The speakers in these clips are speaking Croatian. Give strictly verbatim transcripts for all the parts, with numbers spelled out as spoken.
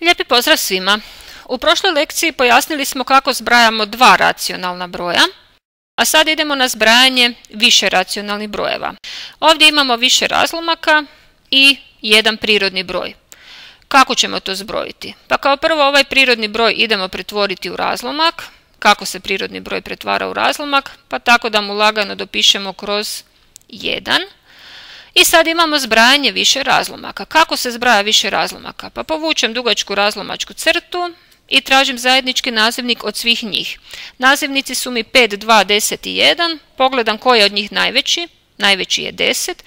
Lijepi pozdrav svima! U prošloj lekciji pojasnili smo kako zbrajamo dva racionalna broja, a sad idemo na zbrajanje više racionalnih brojeva. Ovdje imamo više razlomaka i jedan prirodni broj. Kako ćemo to zbrojiti? Pa kao prvo ovaj prirodni broj idemo pretvoriti u razlomak. Kako se prirodni broj pretvara u razlomak? Pa tako da mu lagano dopišemo kroz jedan. I sad imamo zbrajanje više razlomaka. Kako se zbraja više razlomaka? Pa povučem dugačku razlomačku crtu i tražim zajednički nazivnik od svih njih. Nazivnici su mi pet, dva, deset i jedan. Pogledam koji je od njih najveći. Najveći je deset.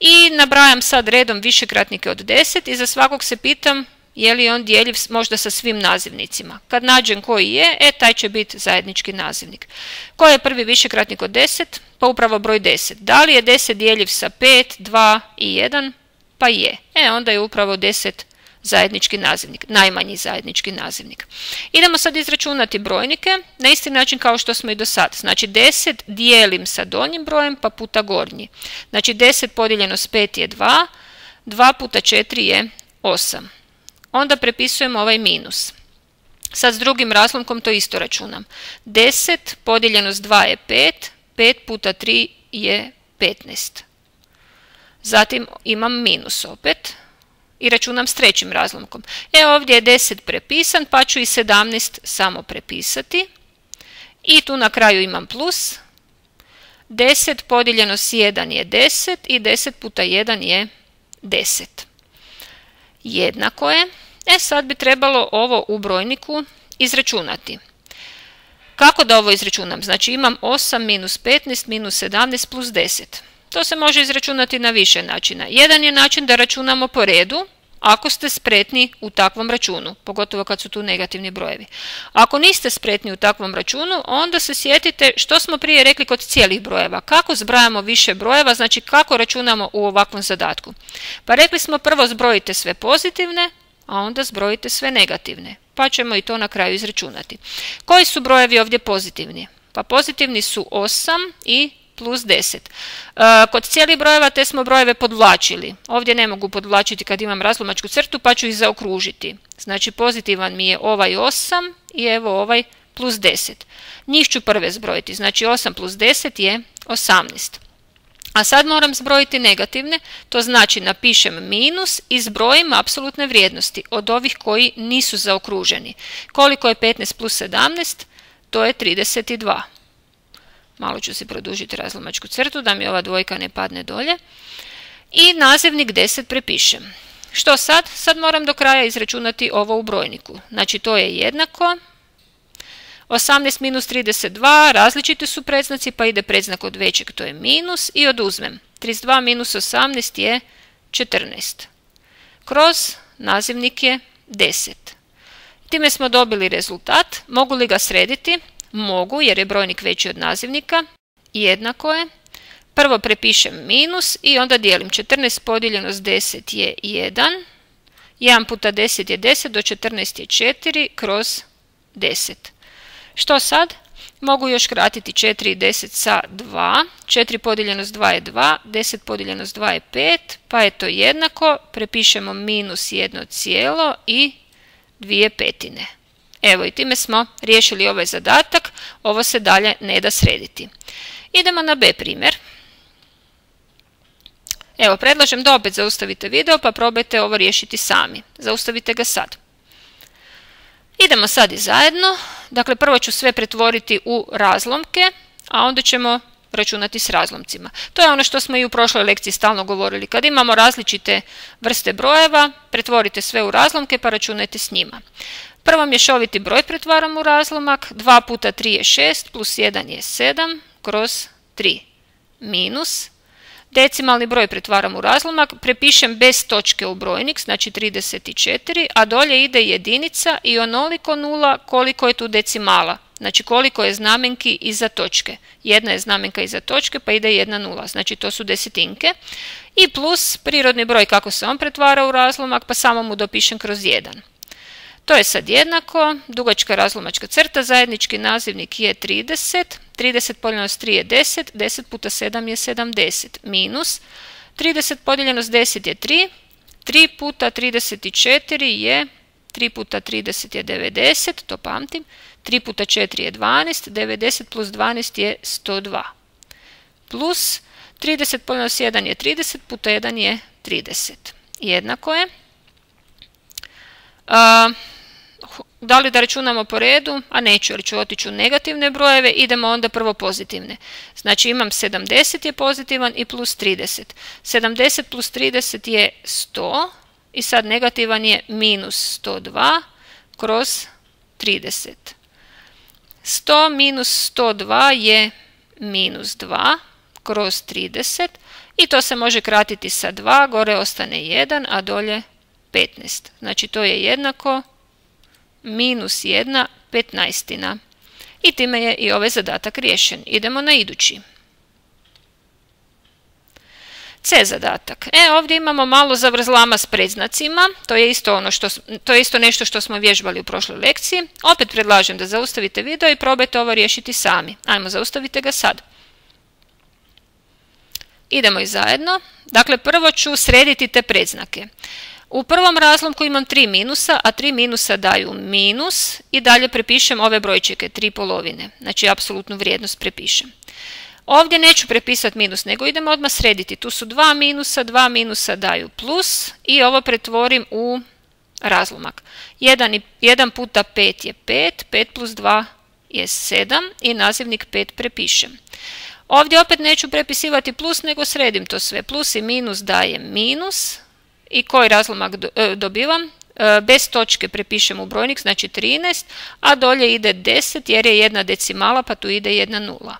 I nabrajam sad redom višekratnike od deset i za svakog se pitam je li on dijeljiv možda sa svim nazivnicima. Kad nađem koji je, e, taj će biti zajednički nazivnik. Koji je prvi višekratnik od deset? Pa upravo broj deset. Da li je deset dijeljiv sa pet, dva i jedan? Pa je. E, onda je upravo deset zajednički nazivnik, najmanji zajednički nazivnik. Idemo sad izračunati brojnike na isti način kao što smo i do sad. Znači deset dijelim sa donjim brojem pa puta gornji. Znači deset podijeljeno s pet je dva, dva puta četiri je osam. Onda prepisujemo ovaj minus. Sad s drugim razlomkom to isto računam. deset podijeljeno s dva je pet, pet puta tri je petnaest. Zatim imam minus opet i računam s trećim razlomkom. E, ovdje je deset prepisan, pa ću i sedamnaest samo prepisati. I tu na kraju imam plus. deset podijeljeno s jedan je deset i deset puta jedan je deset. Jednako je. E, sad bi trebalo ovo u brojniku izračunati. Kako da ovo izračunam? Znači imam osam minus petnaest minus sedamnaest plus deset. To se može izračunati na više načina. Jedan je način da računamo po redu, ako ste spretni u takvom računu, pogotovo kad su tu negativni brojevi. Ako niste spretni u takvom računu, onda se sjetite što smo prije rekli kod cijelih brojeva. Kako zbrajamo više brojeva, znači kako računamo u ovakvom zadatku. Pa rekli smo prvo zbrojite sve pozitivne, a onda zbrojite sve negativne. Pa ćemo i to na kraju izračunati. Koji su brojevi ovdje pozitivni? Pa pozitivni su osam i plus deset. Kod cijelih brojeva te smo brojeve podvlačili. Ovdje ne mogu podvlačiti kad imam razlomačku crtu pa ću ih zaokružiti. Znači pozitivan mi je ovaj osam i evo ovaj plus deset. Njih ću prve zbrojiti. Znači osam plus deset je osamnaest. A sad moram zbrojiti negativne, to znači napišem minus i zbrojim apsolutne vrijednosti od ovih koji nisu zaokruženi. Koliko je petnaest plus sedamnaest? To je trideset dva. Malo ću si produžiti razlomačku crtu da mi ova dvojka ne padne dolje. I nazivnik deset prepišem. Što sad? Sad moram do kraja izračunati ovo u brojniku. Znači to je jednako. osamnaest minus trideset dva, različiti su predznaci pa ide predznak od većeg, to je minus i oduzmem. trideset dva minus osamnaest je četrnaest. Kroz nazivnik je deset. Time smo dobili rezultat. Mogu li ga srediti? Mogu, jer je brojnik veći od nazivnika. Jednako je. Prvo prepišem minus i onda dijelim. četrnaest podijeljeno s deset je jedan. jedan puta deset je deset, do četrnaest je četiri, kroz deset. Što sad? Mogu još kratiti četiri i deset sa dva. četiri podijeljeno s dva je dva, deset podijeljeno s dva je pet, pa je to jednako. Prepišemo minus jedno cijelo i dvije petine. Evo, i time smo riješili ovaj zadatak, ovo se dalje ne da srediti. Idemo na B primjer. Evo, predlažem da opet zaustavite video pa probajte ovo riješiti sami. Zaustavite ga sad. Idemo sad i zajedno. Dakle, prvo ću sve pretvoriti u razlomke, a onda ćemo računati s razlomcima. To je ono što smo i u prošloj lekciji stalno govorili. Kad imamo različite vrste brojeva, pretvorite sve u razlomke pa računajte s njima. Prvo mješoviti broj pretvaram u razlomak. dva puta tri je šest, plus jedan je sedam, kroz tri, minus. Decimalni broj pretvaram u razlomak, prepišem bez točke u brojnik, znači trideset četiri, a dolje ide jedinica i onoliko nula koliko je tu decimala. Znači koliko je znamenki iza točke. Jedna je znamenka iza točke pa ide jedna nula, znači to su desetinke. I plus prirodni broj kako se on pretvara u razlomak pa samo mu dopišem kroz jedan. To je sad jednako, dugačka razlomačka crta, zajednički nazivnik je trideset, trideset podijeljeno s tri je deset, deset puta sedam je sedamdeset, minus, trideset podijeljeno s deset je tri, tri puta trideset četiri je tri puta trideset je devedeset, to pamtim, tri puta četiri je dvanaest, devedeset plus dvanaest je sto dva. Plus trideset minus jedan je trideset, puta jedan je trideset. Jednako je. A, da li da računamo po redu? A neću, jer ću otići u negativne brojeve. Idemo onda prvo pozitivne. Znači imam sedamdeset je pozitivan i plus trideset. sedamdeset plus trideset je sto i sad negativan je minus sto dva kroz trideset. sto minus sto dva je minus dva kroz trideset i to se može kratiti sa dva, gore ostane jedan, a dolje petnaest. Znači to je jednako minus jedna petnaestina. I time je i ovaj zadatak riješen. Idemo na idući. C zadatak. E, ovdje imamo malo zavrzlama s predznacima. To je isto ono što, to je isto nešto što smo vježbali u prošloj lekciji. Opet predlažem da zaustavite video i probajte ovo riješiti sami. Ajmo, zaustavite ga sad. Idemo i zajedno. Dakle, prvo ću srediti te predznake. U prvom razlomku imam tri minusa, a tri minusa daju minus i dalje prepišem ove brojčike, tri polovine. Znači, apsolutnu vrijednost prepišem. Ovdje neću prepisati minus, nego idemo odmah srediti. Tu su dva minusa, dva minusa daju plus i ovo pretvorim u razlomak. jedan puta pet je pet, pet plus dva je sedam i nazivnik pet prepišem. Ovdje opet neću prepisivati plus, nego sredim to sve. Plus i minus daje minus. I koji razlomak dobivam? Bez točke prepišem u brojnik, znači trinaest, a dolje ide deset jer je jedna decimala, pa tu ide jedna nula.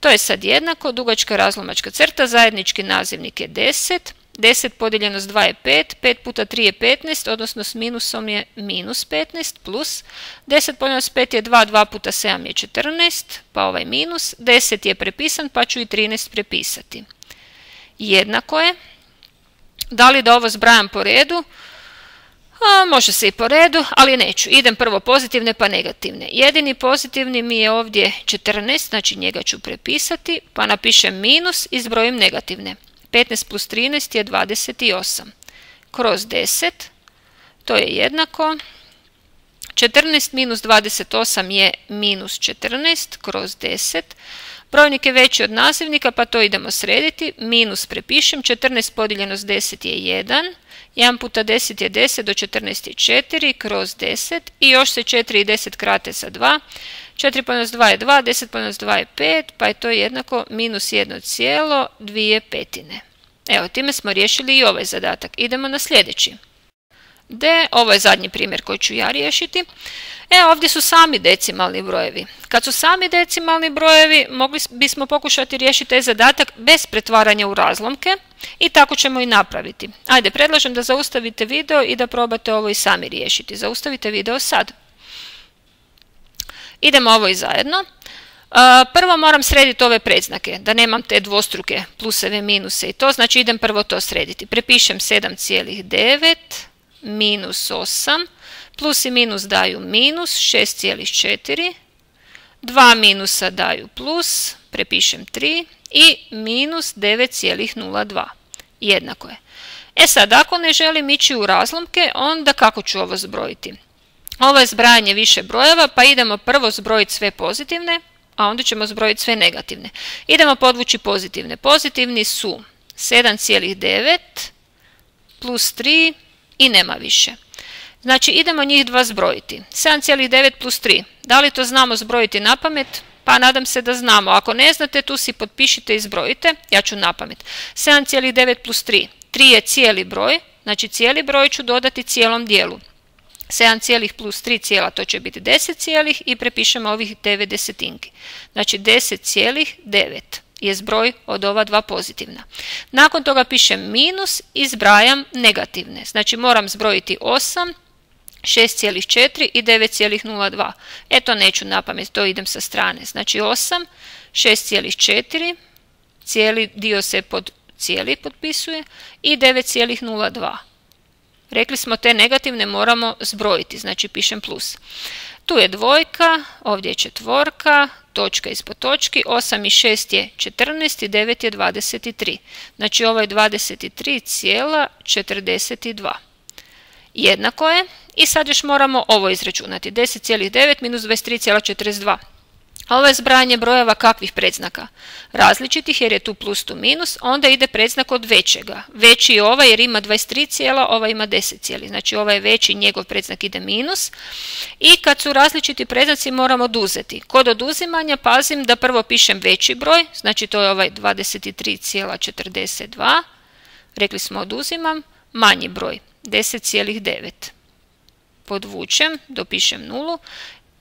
To je sad jednako, dugačka razlomačka crta, zajednički nazivnik je deset, deset podijeljeno s dva je pet, pet puta tri je petnaest, odnosno s minusom je minus petnaest, plus deset podijeljeno s pet je dva, dva puta sedam je četrnaest, pa ovaj minus, deset je prepisan, pa ću i trinaest prepisati. Jednako je. Da li da ovo zbrajam po redu? A, može se i po redu, ali neću. Idem prvo pozitivne pa negativne. Jedini pozitivni mi je ovdje četrnaest, znači njega ću prepisati, pa napišem minus i zbrojim negativne. petnaest plus trinaest je dvadeset osam. Kroz deset, to je jednako. četrnaest minus dvadeset osam je minus četrnaest kroz deset. Brojnik je veći od nazivnika, pa to idemo srediti. Minus prepišem, četrnaest podijeljeno s deset je jedan, jedan puta deset je deset, do četrnaest je četiri, kroz deset, i još se četiri i deset krate sa dva. četiri podijeljeno s dva je dva, deset podijeljeno s dva je pet, pa je to jednako minus jedna cijela dvije petine. Evo, time smo riješili i ovaj zadatak. Idemo na sljedeći. D, ovo je zadnji primjer koji ću ja riješiti. E, ovdje su sami decimalni brojevi. Kad su sami decimalni brojevi, mogli bismo pokušati riješiti taj zadatak bez pretvaranja u razlomke i tako ćemo i napraviti. Ajde, predlažem da zaustavite video i da probate ovo i sami riješiti. Zaustavite video sad. Idemo ovo i zajedno. Prvo moram srediti ove predznake, da nemam te dvostruke pluseve, minuse i to, znači idem prvo to srediti. Prepišem sedam cijelih devet minus osam, plus i minus daju minus šest cijelih četiri, dva minusa daju plus, prepišem tri, i minus devet cijelih nula dva. Jednako je. E sad, ako ne želim ići u razlomke, onda kako ću ovo zbrojiti? Ovo je zbrajanje više brojeva, pa idemo prvo zbrojiti sve pozitivne, a onda ćemo zbrojiti sve negativne. Idemo podvući pozitivne. Pozitivni su sedam cijelih devet plus tri, i nema više. Znači idemo njih dva zbrojiti. sedam cijelih devet plus tri. Da li to znamo zbrojiti na pamet? Pa nadam se da znamo. Ako ne znate, tu si potpišite i zbrojite. Ja ću na pamet. sedam cijelih devet plus tri. tri je cijeli broj. Znači cijeli broj ću dodati cijelom dijelu. sedam cijelih plus tri cijela, to će biti deset cijelih i prepišemo ovih devet desetinki. Znači deset cijelih devet je zbroj od ova dva pozitivna. Nakon toga pišem minus i zbrajam negativne. Znači moram zbrojiti osam, šest cijelih četiri i devet cijelih nula dva. E to neću napamet, to idem sa strane. Znači osam, šest cijelih četiri, cijeli dio se pod cijeli potpisuje, i devet cijelih nula dva. Rekli smo te negativne moramo zbrojiti, znači pišem plus. Tu je dvojka, ovdje je četvorka, točka ispod točki, osam i šest je četrnaest i devet je dvadeset tri. Znači ovo je dvadeset tri cijelih četrdeset dva. Jednako je, I sad još moramo ovo izračunati. deset zarez devet minus dvadeset tri zarez četrdeset dva. A ovo je zbrajanje brojeva kakvih predznaka? Različitih, jer je tu plus tu minus, onda ide predznak od većega. Veći je ovaj jer ima dvadeset tri cijela, ova ima deset cijeli. Znači ovaj je veći, njegov predznak ide minus. I kad su različiti predznaci moramo oduzeti. Kod oduzimanja pazim da prvo pišem veći broj, znači to je ovaj dvadeset tri zarez četrdeset dva. Rekli smo oduzimam, manji broj, deset zarez devet. Podvučem, dopišem nulu.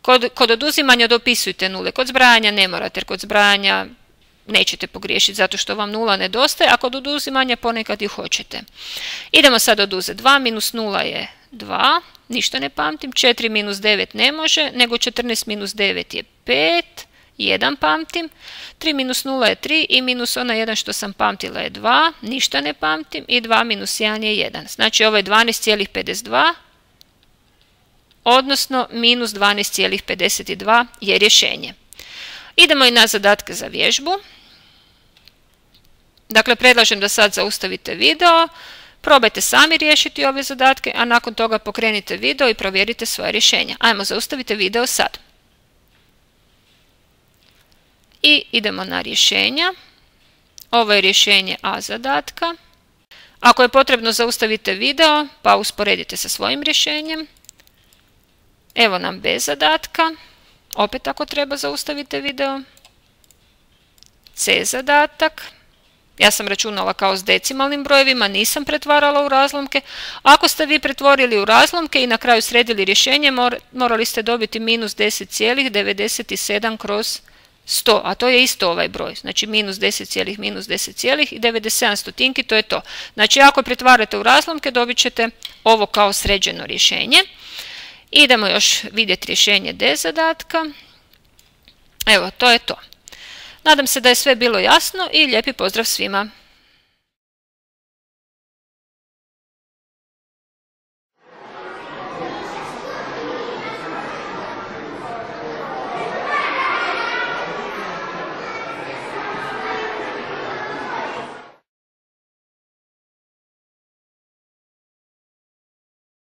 Kod, kod oduzimanja dopisujte nule, kod zbrajanja ne morate, jer kod zbrajanja nećete pogriješiti zato što vam nula nedostaje, a kod oduzimanja ponekad i hoćete. Idemo sad oduzeti dva, minus nula je dva, ništa ne pamtim, četiri minus devet ne može, nego četrnaest minus devet je pet, jedan pamtim, tri minus nula je tri i minus ona jedan što sam pamtila je dva, ništa ne pamtim i dva minus jedan je jedan. Znači ovo je dvanaest zarez pedeset dva. Odnosno minus dvanaest zarez pedeset dva je rješenje. Idemo i na zadatke za vježbu. Dakle, predlažem da sad zaustavite video, probajte sami riješiti ove zadatke, a nakon toga pokrenite video i provjerite svoje rješenja. Ajmo, zaustavite video sad. I idemo na rješenja. Ovo je rješenje A zadatka. Ako je potrebno, zaustavite video pa usporedite sa svojim rješenjem. Evo nam B zadatka, opet ako treba zaustavite video, C zadatak, ja sam računala kao s decimalnim brojevima, nisam pretvarala u razlomke. Ako ste vi pretvorili u razlomke i na kraju sredili rješenje, morali ste dobiti minus deset zarez devedeset sedam kroz sto, a to je isto ovaj broj, znači minus deset, minus deset i devedeset sedam stotinki, to je to. Znači ako pretvarate u razlomke, dobit ćete ovo kao sređeno rješenje. Idemo još vidjeti rješenje D zadatka. Evo, to je to. Nadam se da je sve bilo jasno i lijepi pozdrav svima.